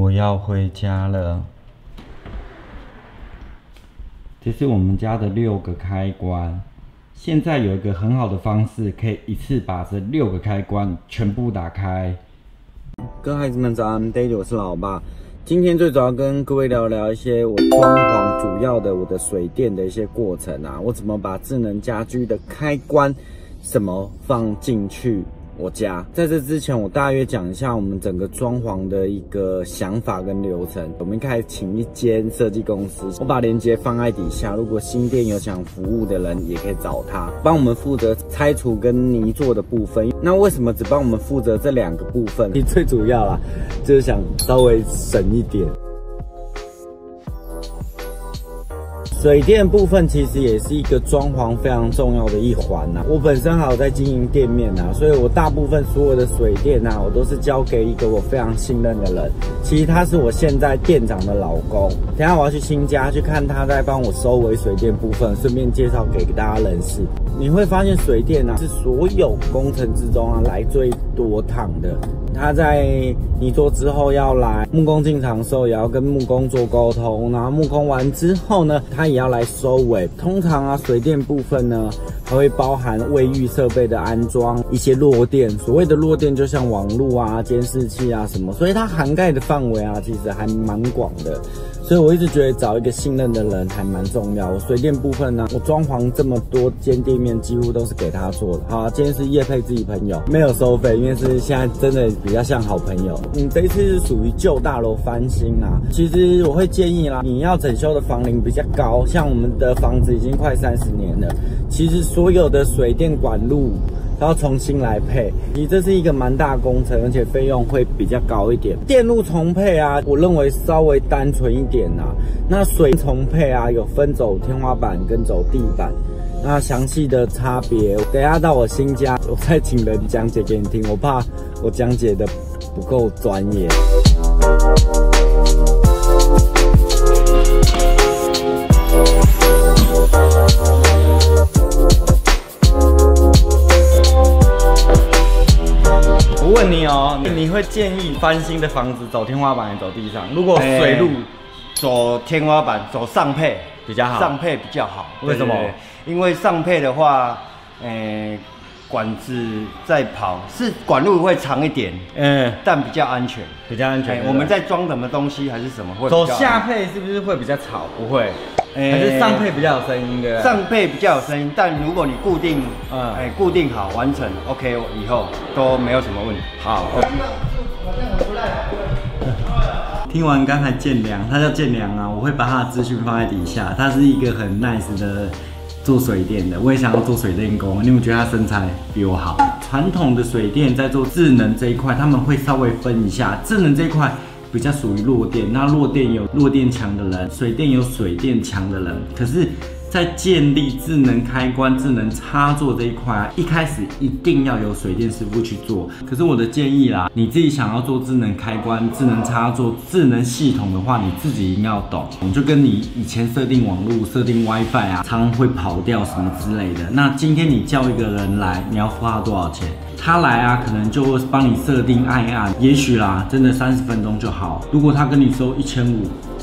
我要回家了。这是我们家的6个开关，现在有一个很好的方式，可以一次把这6个开关全部打开。各位孩子们早安 ，Daily 我是老爸。今天最主要跟各位聊聊一些我装潢主要的我的水电的一些过程啊，我怎么把智能家居的开关什么放进去。 我家在这之前，我大约讲一下我们整个装潢的一个想法跟流程。我们一开始请一间设计公司，我把链接放在底下。如果新店有想服务的人，也可以找他帮我们负责拆除跟泥做的部分。那为什么只帮我们负责这2个部分？最主要啦，就是想稍微省一点。 水电部分其实也是一个装潢非常重要的一环呐。我本身还有在经营店面呐，所以我大部分所有的水电呐，我都是交给一个我非常信任的人。其实他是我现在店长的老公。等下我要去新家去看他在帮我收尾水电部分，顺便介绍给大家认识。你会发现水电呐是所有工程之中啊来最多趟的。他在泥作之后要来木工进场的时候，也要跟木工做沟通，然后木工完之后呢，他 也要来收尾。通常啊，水电部分呢，还会包含卫浴设备的安装，一些弱电。所谓的弱电，就像网路啊、监视器啊什么，所以它涵盖的范围啊，其实还蛮广的。所以我一直觉得找一个信任的人还蛮重要。我水电部分呢，我装潢这么多间店面，几乎都是给他做的。好，今天是业配自己朋友，没有收费，因为是现在真的比较像好朋友。这一次是属于旧大楼翻新啊，其实我会建议啦，你要整修的房龄比较高。 像我们的房子已经快30年了，其实所有的水电管路都要重新来配，你这是一个蛮大的工程，而且费用会比较高一点。电路重配啊，我认为稍微单纯一点啊。那水重配啊，有分走天花板跟走地板，那详细的差别，等一下到我新家我再请人讲解给你听，我怕我讲解的不够专业。 问你哦，你会建议翻新的房子走天花板还是走地上？如果水路走天花板，走上配比较好。上配比较好，为什么？因为上配的话，管子在跑，是管路会长一点，但比较安全，比较安全。我们在装什么东西还是什么会？走下配是不是会比较吵？不会，还是上配比较有声音的。上配比较有声音，但如果你固定，固定好完成 ，OK， 以后都没有什么问题。好。听完刚才建良，他叫建良啊，我会把他的资讯放在底下。他是一个很 nice 的。 做水电的，我也想要做水电工。你们觉得他身材比我好？传统的水电在做智能这一块，他们会稍微分一下。智能这一块比较属于弱电，那弱电有弱电强的人，水电有水电强的人。可是，在建立智能开关、智能插座这一块啊，一开始一定要由水电师傅去做。可是我的建议啦，你自己想要做智能开关、智能插座、智能系统的话，你自己一定要懂。就跟你以前设定网络、设定 WiFi 啊，常会跑掉什么之类的。那今天你叫一个人来，你要付他多少钱？他来啊，可能就会帮你设定按一按，也许啦，真的30分钟就好。如果他跟你收1500。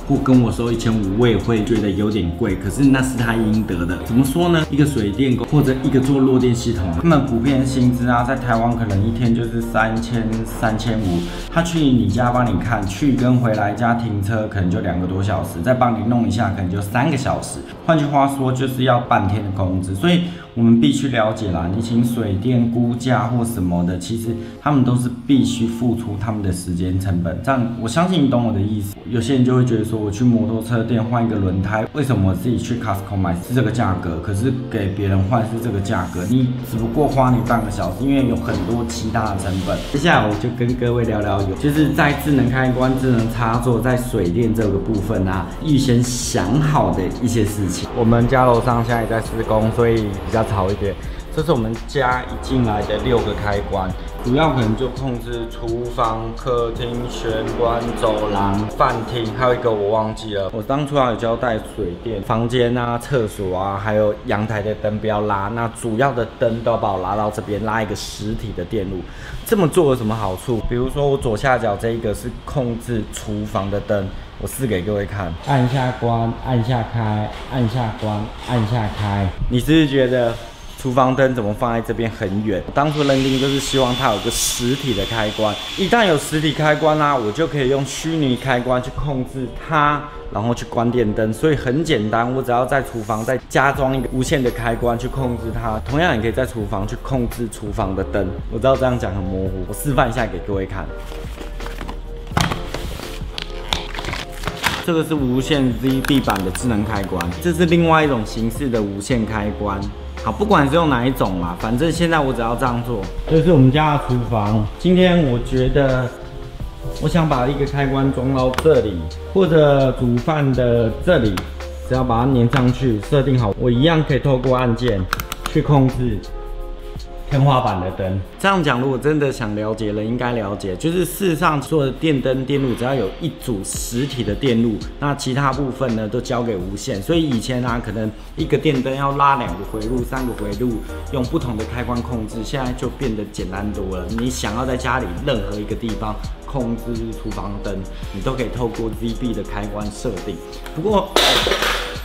不跟我收1500，我也会觉得有点贵，可是那是他应得的。怎么说呢？一个水电工或者一个做弱电系统，他们普遍薪资啊，在台湾可能一天就是3000、3500。他去你家帮你看，去跟回来家停车可能就2个多小时，再帮你弄一下可能就3个小时。换句话说，就是要半天的工资。所以我们必须了解啦，你请水电估价或什么的，其实他们都是必须付出他们的时间成本。这样我相信你懂我的意思。有些人就会觉得说。 我去摩托车店换一个轮胎，为什么我自己去 Costco 买是这个价格，可是给别人换是这个价格？你只不过花你半个小时，因为有很多其他的成本。接下来我就跟各位聊聊，就是在智能开关、智能插座、在水电这个部分啊，预先想好的一些事情。我们家楼上现在也在施工，所以比较吵一点。这是我们家一进来的6个开关。主要可能就控制厨房、客厅、玄关、走廊、饭厅，还有一个我忘记了。我当初还有交代水电、房间啊、厕所啊，还有阳台的灯不要拉。那主要的灯都要把我拉到这边，拉一个实体的电路。这么做有什么好处？比如说我左下角这一个是控制厨房的灯。 我试给各位看，按下关，按下开，按下关，按下开。你是不是觉得厨房灯怎么放在这边很远？我当初认定就是希望它有个实体的开关，一旦有实体开关啦，我就可以用虚拟开关去控制它，然后去关电灯。所以很简单，我只要在厨房再加装一个无线的开关去控制它。同样，也可以在厨房去控制厨房的灯。我知道这样讲很模糊，我示范一下给各位看。 这个是无线 ZB 版的智能开关，这是另外一种形式的无线开关。好，不管是用哪一种啦，反正现在我只要这样做。这是我们家的厨房。今天我觉得，我想把一个开关装到这里，或者煮饭的这里，只要把它粘上去，设定好，我一样可以透过按键去控制。 天花板的灯，这样讲，如果真的想了解了，应该了解，就是事实上所有的电灯电路，只要有一组实体的电路，那其他部分呢都交给无线。所以以前啊，可能一个电灯要拉两个回路、三个回路，用不同的开关控制，现在就变得简单多了。你想要在家里任何一个地方控制厨房灯，你都可以透过 ZB 的开关设定。不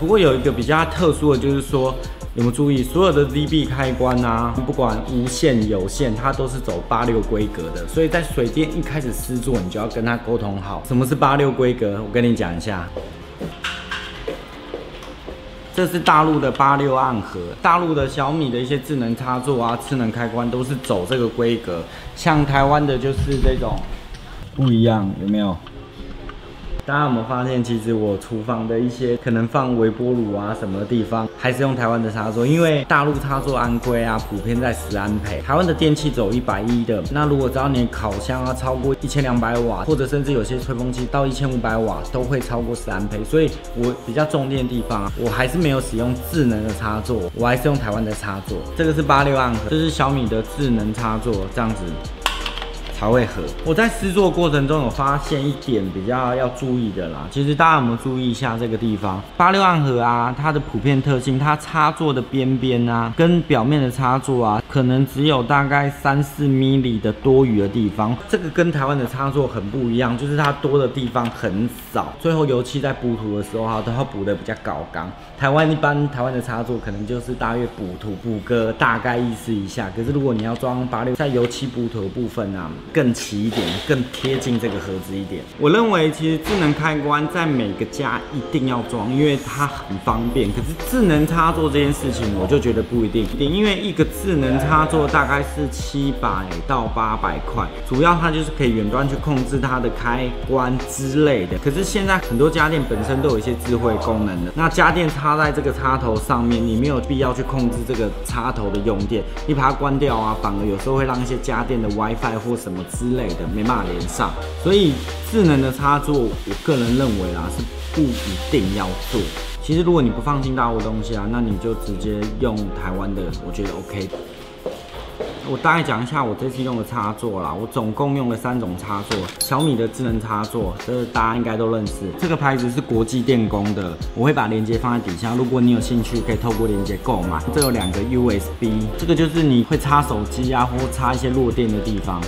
过有一个比较特殊的就是说。 有没有注意，所有的 ZB 开关啊，不管无线、有线，它都是走86规格的。所以在水电一开始施作，你就要跟它沟通好，什么是86规格？我跟你讲一下，这是大陆的86暗盒，大陆的小米的一些智能插座啊、智能开关都是走这个规格。像台湾的就是这种不一样，有没有？ 大家有没有发现，其实我厨房的一些可能放微波炉啊什么的地方，还是用台湾的插座，因为大陆插座安规啊，普遍在10安培，台湾的电器走110的。那如果只要你烤箱啊超过1200瓦，或者甚至有些吹风机到1500瓦都会超过10安培。所以我比较重点的地方啊，我还是没有使用智能的插座，我还是用台湾的插座。这个是86暗盒，这是小米的智能插座，这样子。 才会合。我在施作过程中有发现一点比较要注意的啦，其实大家有没有注意一下这个地方？86暗盒啊，它的普遍特性，它插座的边边啊，跟表面的插座啊，可能只有大概3-4mm的多余的地方。这个跟台湾的插座很不一样，就是它多的地方很少。最后油漆在补土的时候啊，都要补得比较高刚。台湾的插座可能就是大约补土补个大概意思一下，可是如果你要装86，在油漆补土的部分啊。 更齐一点，更贴近这个盒子一点。我认为其实智能开关在每个家一定要装，因为它很方便。可是智能插座这件事情，我就觉得不一定，因为一个智能插座大概是700到800块，主要它就是可以远端去控制它的开关之类的。可是现在很多家电本身都有一些智慧功能的，那家电插在这个插头上面，你没有必要去控制这个插头的用电，你把它关掉啊，反而有时候会让一些家电的 WiFi 或什么 之类的没办法连上，所以智能的插座，我个人认为啦是不一定要做。其实如果你不放心大陆的东西啊，那你就直接用台湾的，我觉得 OK。我大概讲一下我这次用的插座啦，我总共用了3种插座，小米的智能插座，这大家应该都认识，这个牌子是国际电工的，我会把链接放在底下，如果你有兴趣可以透过链接购买。这有2个 USB， 这个就是你会插手机啊，或插一些弱电的地方。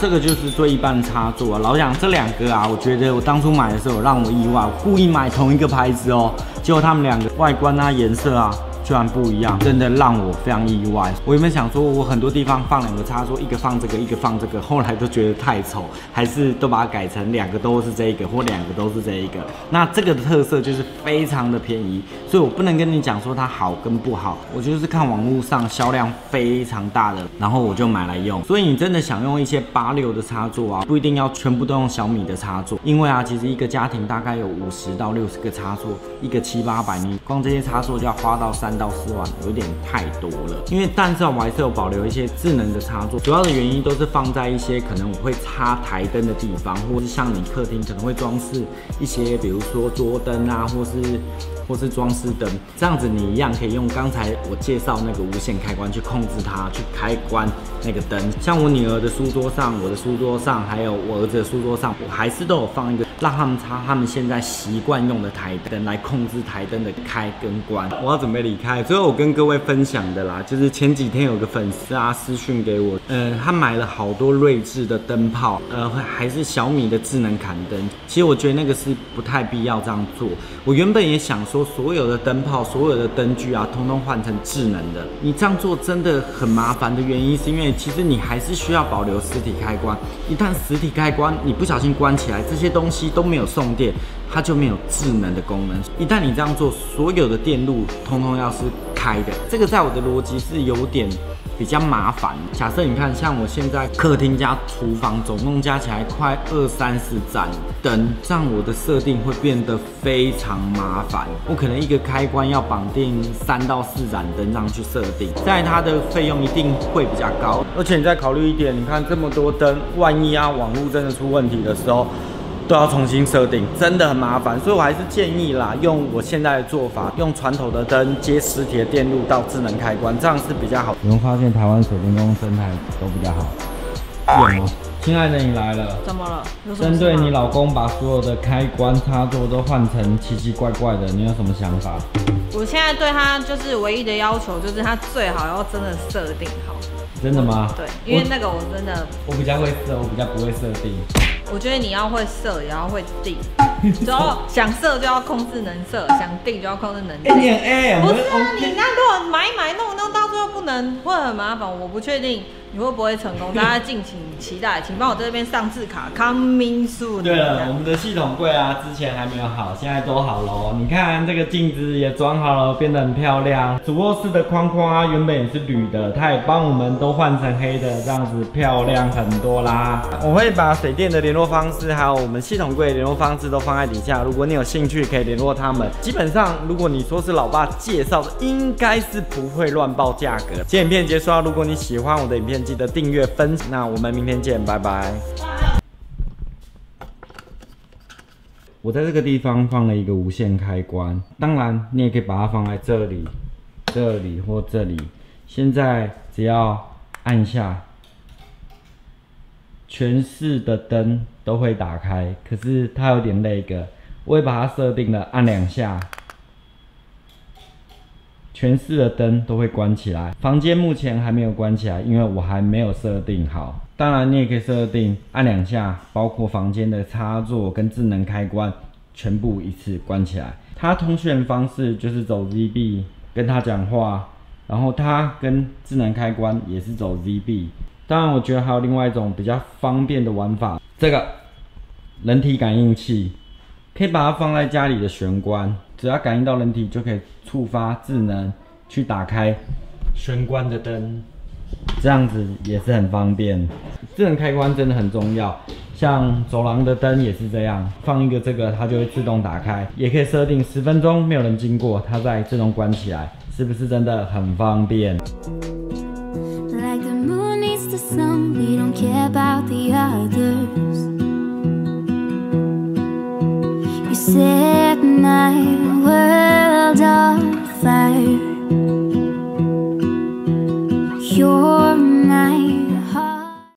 这个就是最一般的插座啊，老讲这2个啊，我觉得我当初买的时候让我意外，我故意买同一个牌子哦，结果他们2个外观啊、颜色啊居然不一样，真的让我非常意外。我原本想说我很多地方放2个插座，一个放这个，一个放这个，后来都觉得太丑，还是都把它改成2个都是这一个，或2个都是这一个。那这个的特色就是非常的便宜，所以我不能跟你讲说它好跟不好，我就是看网络上销量非常大的，然后我就买来用。所以你真的想用一些86的插座啊，不一定要全部都用小米的插座，因为啊，其实一个家庭大概有50到60个插座，一个700-800，你光这些插座就要花到3到4万，有点太多了。因为但是我还是有保留一些智能的插座，主要的原因都是放在一些可能我会插台灯的地方，或是像你客厅可能会装饰一些，比如说桌灯啊，或是装饰灯，这样子你一样可以用刚才我介绍那个无线开关去控制它，去开关那个灯，像我女儿的书桌上、我的书桌上，还有我儿子的书桌上，我还是都有放一个，让他们插他们现在习惯用的台灯来控制台灯的开跟关。我要准备离开，最后我跟各位分享的啦，就是前几天有个粉丝啊私讯给我，他买了好多睿智的灯泡，还是小米的智能砍灯。其实我觉得那个是不太必要这样做。我原本也想说，所有的灯泡、所有的灯具啊，通通换成智能的。你这样做真的很麻烦的原因是因为，其实你还是需要保留实体开关。一旦实体开关你不小心关起来，这些东西都没有送电，它就没有智能的功能。一旦你这样做，所有的电路通通要是开的。这个在我的逻辑是有点比较麻烦。假设你看，像我现在客厅加厨房总共加起来快20-30盏灯，这样我的设定会变得非常麻烦。我可能一个开关要绑定3到4盏灯上去设定，在它的费用一定会比较高。而且你再考虑一点，你看这么多灯，万一啊网络真的出问题的时候，都要重新设定，真的很麻烦，所以我还是建议啦，用我现在的做法，用传统的灯接实体的电路到智能开关，这样是比较好。你会发现台湾水电工生态都比较好。有吗？亲爱的，你来了。怎么了？针对你老公把所有的开关插座都换成奇奇怪怪的，你有什么想法？我现在对他就是唯一的要求，就是他最好要真的设定好。真的吗？对，因为那个我真的，我比较会设，我比较不会设定。我觉得你要会设，也要会定，然后想设就要控制能设，想定就要控制能定。不是啊，你那如果买弄到最后不能，会很麻烦。我不确定你会不会成功，大家敬请期待。请帮我在这边上字卡 ，coming soon。对了，我们的系统柜啊，之前还没有好，现在都好了。你看这个镜子也装好了，变得很漂亮。主卧室的框框啊，原本也是铝的，它也帮我们都换成黑的，这样子漂亮很多啦。我会把水电的联络方式还有我们系统柜联络方式都放在底下，如果你有兴趣可以联络他们。基本上，如果你说是老爸介绍的，应该是不会乱报价格。今天影片结束啊，如果你喜欢我的影片，记得订阅、分享。那我们明天见，拜拜。我在这个地方放了一个无线开关，当然你也可以把它放在这里、这里或这里。现在只要按下，全室的灯都会打开，可是它有点那个，我也把它设定了，按2下，全室的灯都会关起来。房间目前还没有关起来，因为我还没有设定好。当然，你也可以设定按2下，包括房间的插座跟智能开关全部一次关起来。它通讯方式就是走 ZB， 跟它讲话，然后它跟智能开关也是走 ZB。当然，我觉得还有另外一种比较方便的玩法，这个人体感应器，可以把它放在家里的玄关，只要感应到人体就可以触发智能去打开玄关的灯，这样子也是很方便。智能开关真的很重要，像走廊的灯也是这样，放一个这个它就会自动打开，也可以设定10分钟没有人经过，它再自动关起来，是不是真的很方便？Some we don't care about the others. You said night